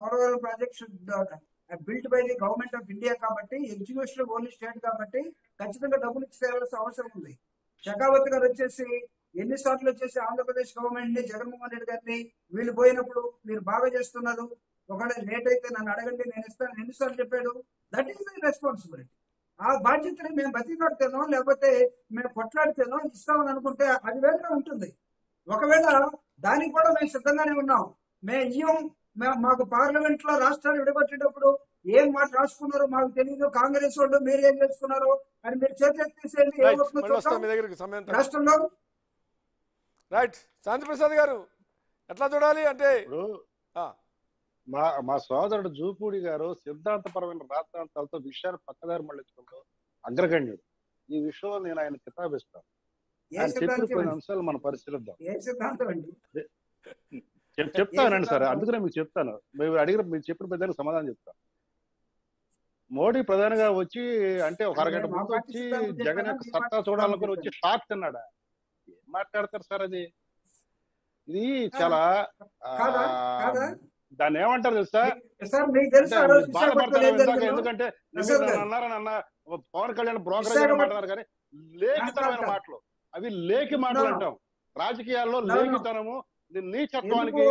Kodaveru project should built by the government of India kabatti, execution of only state kabatti, kachithanga double ichcheyavalsa avasaram undi. Shakavathi garu vachesi ఎన్ని సార్లు వచ్చేసి Andhra Pradesh government ని జగన్మోహన్ రెడ్డి గారిని వీళ్ళు పోయినప్పుడు మీరు బాగా చేస్తున్నారు, ఒకవేళ లేట్ అయితే నన్ను అడగండి నేను ఇస్తాను ఎన్నిసార్లు చెప్పాడు. That is my responsibility. ఆ బాధ్యతని మేము బతిలాడితేనో లేకపోతే మేము కొట్లాడితేనో ఇస్తామని అనుకుంటే అది వేరుగా ఉంటుంది. ఒకవేళ దానికి కూడా మేము సిద్ధంగానే ఉన్నాం. మాకు పార్లమెంట్ లో రాష్ట్రాలు విడగొట్టేటప్పుడు ఏం మాట రాసుకున్నారో మాకు తెలియదు, కాంగ్రెస్ వాళ్ళు మీరు ఏం చేసుకున్నారో అని మీరు చేసేది రాష్ట్రంలో. రైట్ శాంతిప్రసాద్ గారు, ఎట్లా చూడాలి అంటే మా సోదరుడు జూపూడి గారు సిద్ధాంతపరమైన రాద్ధాంతాలతో విషయాన్ని పక్కదారి మళ్ళించడంలో అగ్రగణ్యుడు. ఈ విషయంలో నేను ఆయన కితాబిస్తాను. ఆయన చెప్పిన అంశాలు మనం పరిశీలిద్దాం. చెప్తానండి సార్, అందుకనే మీకు చెప్తాను. మీరు అడిగిన మీరు చెప్పిన ప్రధానికి సమాధానం చెప్తాను. మోడీ ప్రధానిగా వచ్చి అంటే ఒక అరగంట ముందు వచ్చి జగన్ యొక్క సత్తా చూడాలనుకుని వచ్చి షాక్ తిన్నాడా? ఏం మాట్లాడతారు సార్? ఇది చాలా దాన్ని ఏమంటారు తెలుసా? ఎందుకంటే అన్నారన్న పవన్ కళ్యాణ్ బ్రోకరేజ్ మాట్లాడారు కానీ లేఖితరమైన మాటలు అవి. లేఖి మాటలు అంటాం రాజకీయాల్లో, లేఖితనము నీచత్వానికి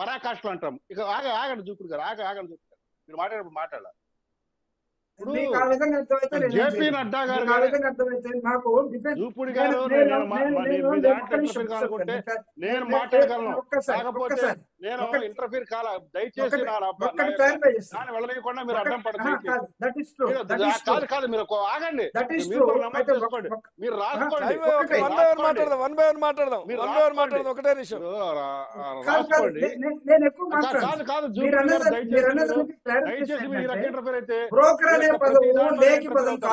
పరాకాష్లు అంటాం. ఇక ఆగండి చూపుడు గారు, ఆగండి చూపుడు గారు, మీరు మాట్లాడేటప్పుడు మాట్లాడాలి. జేపీ నడ్డా గారు చూపుడు గారు అనుకుంటే నేను మాట్లాడగలను, కాకపోతే నేను ఇంటర్ఫీర్ కాల. దయచేసి దాన్ని వెళ్ళలేకుండా మీరు అడ్డం పడతారు కాదు. మీరు ఆగండి, మీరు రాసుకోండి, కాదు కాదు దయచేసి మీరు ఇంటర్ఫీర్ అయితే లేఖితనానికి పరాకాష్ట.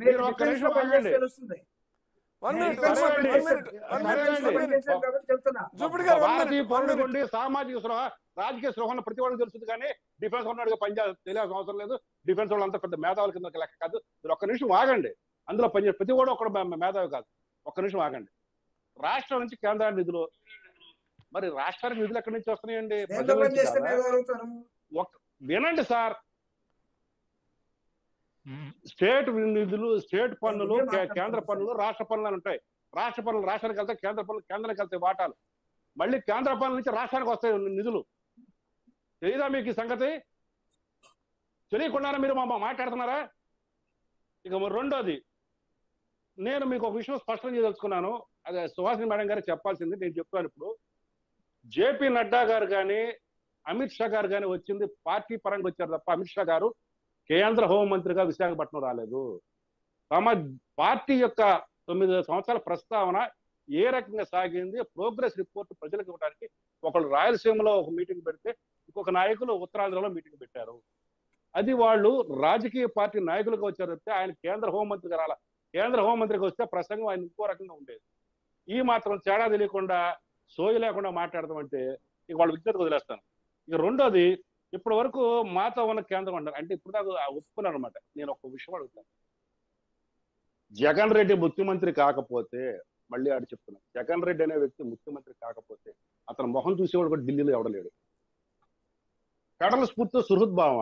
మీరు ఒక్క నిమిషం ఆగండి. సామాజిక స్పృహ, రాజకీయ స్పృహ ప్రతి వాళ్ళు తెలుస్తుంది కానీ డిఫెన్స్ వాళ్ళు తెలియాల్సిన అవసరం లేదు. డిఫెన్స్ వాళ్ళు అంతా పెద్ద మేధావుల కింద లెక్క కాదు. మీరు ఒక్క నిమిషం ఆగండి, అందులో పనిచేసి ప్రతి కూడా ఒక మేధావి కాదు. ఒక్క నిమిషం ఆగండి. రాష్ట్రం నుంచి కేంద్ర నిధులు, మరి రాష్ట్రానికి నిధులు ఎక్కడి నుంచి వస్తున్నాయండి? వినండి సార్, స్టేట్ నిధులు, స్టేట్ పన్నులు, కేంద్ర పన్నులు, రాష్ట్ర పన్నులు అని ఉంటాయి. రాష్ట్ర పన్నులు రాష్ట్రానికి వెళ్తాయి, కేంద్ర పన్నులు కేంద్రానికి వెళ్తాయి వాటాలు. మళ్ళీ కేంద్ర పన్నుల నుంచి రాష్ట్రానికి వస్తాయి నిధులు. తెలీదా మీకు ఈ సంగతి? తెలియకుండానే మీరు మాట్లాడుతున్నారా? ఇక రెండోది, నేను మీకు ఒక విషయం స్పష్టం చేయదలుచుకున్నాను. అదే సుహాసిని మేడం గారు చెప్పాల్సింది నేను చెప్తాను. ఇప్పుడు జేపీ నడ్డా గారు కానీ అమిత్ షా గారు కానీ వచ్చింది పార్టీ పరంగా వచ్చారు తప్ప అమిత్ షా గారు కేంద్ర హోంమంత్రిగా విశాఖపట్నం రాలేదు. తమ పార్టీ యొక్క 9 సంవత్సరాల ప్రస్తావన ఏ రకంగా సాగింది, ప్రోగ్రెస్ రిపోర్ట్ ప్రజలకు ఇవ్వడానికి ఒకళ్ళు రాయలసీమలో ఒక మీటింగ్ పెడితే ఇంకొక నాయకులు ఉత్తరాంధ్రలో మీటింగ్ పెట్టారు. అది వాళ్ళు రాజకీయ పార్టీ నాయకులుగా వచ్చారు తప్పితే ఆయన కేంద్ర హోంమంత్రిగా రాల. కేంద్ర హోంమంత్రికి వస్తే ప్రసంగం ఆయన ఇంకో రకంగా ఉండేది. ఈ మాత్రం తేడా తెలియకుండా సోయి లేకుండా మాట్లాడదామంటే ఇక వాళ్ళు విజ్ఞత వదిలేస్తాను. ఇక రెండోది, ఇప్పటి వరకు మాతో ఉన్న కేంద్రం అంటారు అంటే ఇప్పుడు నాకు ఒప్పుకున్నాను అనమాట. నేను ఒక విషయం అడుగుతాను, జగన్ రెడ్డి ముఖ్యమంత్రి కాకపోతే, మళ్ళీ ఆడు చెప్తున్నాను, జగన్ రెడ్డి అనే వ్యక్తి ముఖ్యమంత్రి కాకపోతే అతను మొహం చూసేవాడు కూడా ఢిల్లీలో ఎవడలేడు. కడల స్ఫూర్తి సుహృద్భావ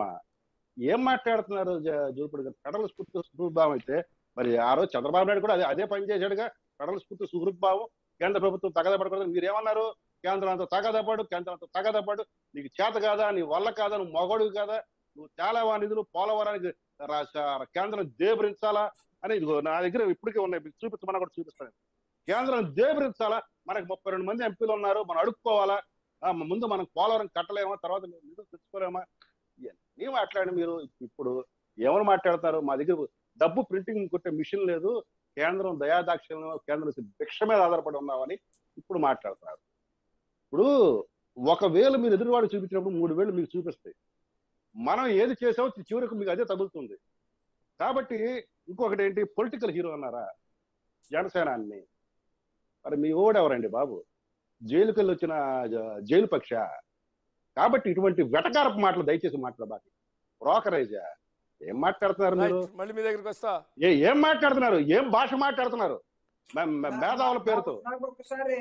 ఏం మాట్లాడుతున్నారు జూపుడు గారు? కడల స్ఫూర్తి సుహృద్భావం అయితే మరి ఆ రోజు చంద్రబాబు నాయుడు కూడా అదే పని చేశాడుగా. కడల స్ఫూర్తి సుహృద్భావం, కేంద్ర ప్రభుత్వం తగదపడకూడదు. మీరేమన్నారు? కేంద్రంతో తగదపాడు, కేంద్రంతో తగదపాడు, నీకు చేత కాదా, నీ వల్ల కాదా, నువ్వు మగోడువి కాదా, నువ్వు తేలవా నిధులు, పోలవరానికి కేంద్రం దేభరించాలా అని నా దగ్గర ఇప్పటికే ఉన్నాయి, చూపించమన్నా కూడా చూపిస్తాను. కేంద్రం దేభరించాలా, మనకు 32 మంది ఎంపీలు ఉన్నారు, మనం అడుక్కోవాలా, ముందు మనం పోలవరం కట్టలేమా, తర్వాత నిధులు తెచ్చుకోలేమా, ఇవన్నీ మాట్లాడి మీరు ఇప్పుడు ఏమని మాట్లాడతారు? మా దగ్గర డబ్బు ప్రింటింగ్ కొట్టే మిషన్ లేదు, కేంద్రం దయాదాక్షిణ్యం, కేంద్రం భిక్ష మీద ఆధారపడి ఉన్నామని ఇప్పుడు మాట్లాడతారు. ఇప్పుడు ఒకవేళ మీరు ఎదురువాడు చూపించినప్పుడు 3,000 మీకు చూపిస్తాయి. మనం ఏది చేసామో చివరికి మీకు అదే తగులుతుంది. కాబట్టి ఇంకొకటి ఏంటి, పొలిటికల్ హీరో అన్నారా జనసేనాన్ని? మరి మీ ఓడెవరండి బాబు? జైలుకి వెళ్ళి వచ్చిన జైలు పక్ష. కాబట్టి ఇటువంటి వెటకారపు మాటలు దయచేసి మాట్లాడబాకి. బ్రోకరేజా ఏం మాట్లాడుతున్నారు మీరు? మళ్ళీ మీ దగ్గరికి వస్తా. ఏం మాట్లాడుతున్నారు? ఏం భాష మాట్లాడుతున్నారు? మేధావుల పేరుతో ప్రతిసారి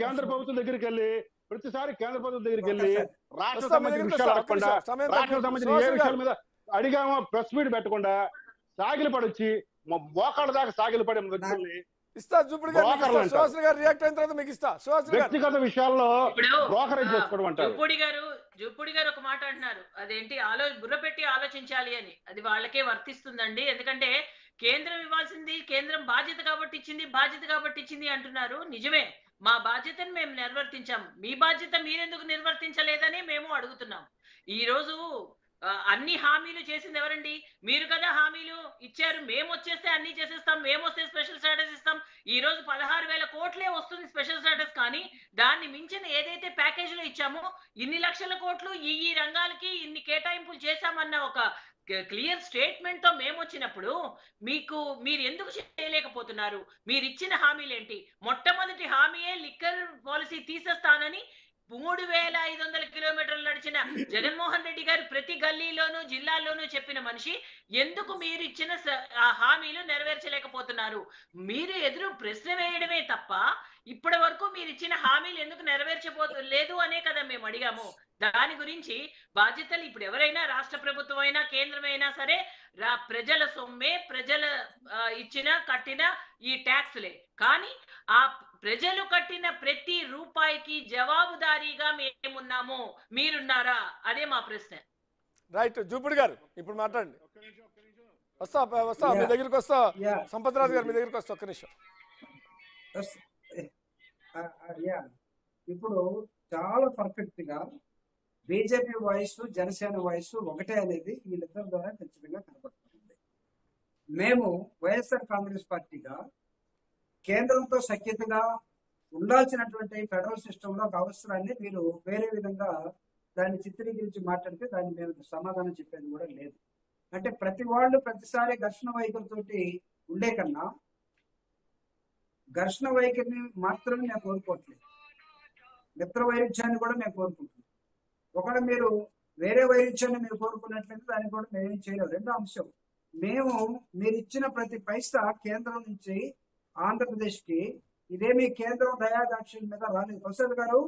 కేంద్ర ప్రభుత్వం దగ్గరికి వెళ్ళి రాష్ట్ర సంబంధించిన ఏ విషయాల మీద అడిగామో ప్రెస్ మీట్ పెట్టకుండా సాగిలి పడొచ్చి మోకాళ్ళ దాకా సాగిలి పడే వ్యక్తుల్ని వ్యక్తిగత విషయాల్లో బ్రోకరేజ్ చేసుకోవడం అంటారు. జూపూడి గారు ఒక మాట అంటున్నారు, అదేంటి బుర్ర పెట్టి ఆలోచించాలి అని. అది వాళ్ళకే వర్తిస్తుందండి, ఎందుకంటే కేంద్రం ఇవ్వాల్సింది కేంద్రం బాధ్యత కాబట్టి ఇచ్చింది, అంటున్నారు. నిజమే, మా బాధ్యతను మేము నిర్వర్తించాము, మీ బాధ్యత మీరెందుకు నిర్వర్తించలేదని మేము అడుగుతున్నాం. ఈ రోజు అన్ని హామీలు చేసింది ఎవరండి? మీరు కదా హామీలు ఇచ్చారు. మేము వచ్చేస్తే అన్ని చేసేస్తాం, మేము వస్తే స్పెషల్ స్టేటస్ ఇస్తాం. ఈ రోజు 16,000 కోట్లే వస్తుంది స్పెషల్ స్టేటస్, కానీ దాన్ని మించిన ఏదైతే ప్యాకేజ్ లో ఇచ్చామో 2,00,000 కోట్లు ఈ రంగాలకి ఇన్ని కేటాయింపులు చేశామన్న ఒక క్లియర్ స్టేట్మెంట్ తో మేము వచ్చినప్పుడు మీరు ఎందుకు చేయలేకపోతున్నారు? మీరు ఇచ్చిన హామీలు ఏంటి? మొట్టమొదటి హామీయే లిక్కర్ పాలసీ తీసేస్తానని 3,500 కిలోమీటర్లు నడిచిన జగన్మోహన్ రెడ్డి గారు ప్రతి గల్లీలోనూ జిల్లాల్లోనూ చెప్పిన మనిషి. ఎందుకు మీరు ఇచ్చిన హామీలు నెరవేర్చలేకపోతున్నారు? మీరు ఎదురు ప్రశ్న వేయడమే తప్ప ఇప్పటి వరకు మీరు ఇచ్చిన హామీలు ఎందుకు నెరవేర్చలేదు అనే కదా మేము అడిగాము. దాని గురించి బాధ్యతలు ఇప్పుడు ఎవరైనా, రాష్ట్ర ప్రభుత్వం అయినా కేంద్రమైనా సరే, ప్రజల సొమ్మే, ప్రజల ఇచ్చిన కట్టిన ఈ ట్యాక్స్లే. కానీ ఆ ప్రజలు కట్టిన ప్రతి రూపాయికి జవాబుదారీగా మేమున్నాము, మీరున్నారా? అదే మా ప్రశ్న. రైట్, జూపూడి గారు ఇప్పుడు మాట్లాడండి. వస్తా మీ దగ్గరికి వస్తా. సంపత్రాజు గారు మీ దగ్గరికి వస్తా. ఒక్క నిమిషం. ఇప్పుడు చాలా పర్ఫెక్ట్ గా బీజేపీ వాయిస్ జనసేన వాయిస్ ఒకటే అనేది వీళ్ళిద్దరి ద్వారా ఖచ్చితంగా కనబడుతుంది. మేము వైఎస్ఆర్ కాంగ్రెస్ పార్టీగా కేంద్రంతో సఖ్యతగా ఉండాల్సినటువంటి ఫెడరల్ సిస్టమ్ లో ఒక అవసరాన్ని మీరు వేరే విధంగా దాన్ని చిత్రీకరించి మాట్లాడితే దాన్ని మేము సమాధానం చెప్పేది కూడా లేదు. అంటే ప్రతి వాళ్ళు ప్రతిసారి ఘర్షణ వైఖరితోటి ఉండే కన్నా ఘర్షణ వైఖరిని మాత్రమే నేను కోరుకోవట్లేదు, మిత్ర వైరుధ్యాన్ని కూడా నేను కోరుకుంటున్నాను. ఒకవేళ మీరు వేరే వైరుధ్యాన్ని మీరు కోరుకున్నట్లయితే దాన్ని కూడా మేమేం చేయలేదు. రెండో అంశం, మేము మీరు ఇచ్చిన ప్రతి పైసా కేంద్రం నుంచి ఆంధ్రప్రదేశ్కి, ఇదేమీ కేంద్రం దయాదాక్షిణ్యం మీద రాలేదు. ప్రసాద్ గారు